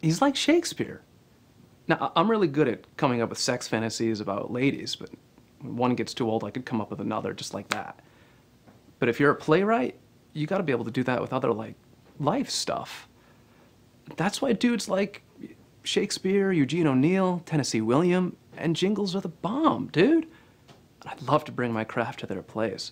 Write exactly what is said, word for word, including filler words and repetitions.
he's like Shakespeare. Now, I'm really good at coming up with sex fantasies about ladies, but when one gets too old, I could come up with another just like that. But if you're a playwright, you gotta be able to do that with other, like, life stuff. That's why dudes like Shakespeare, Eugene O'Neill, Tennessee Williams, and Jingles are the bomb, dude. I'd love to bring my craft to their place.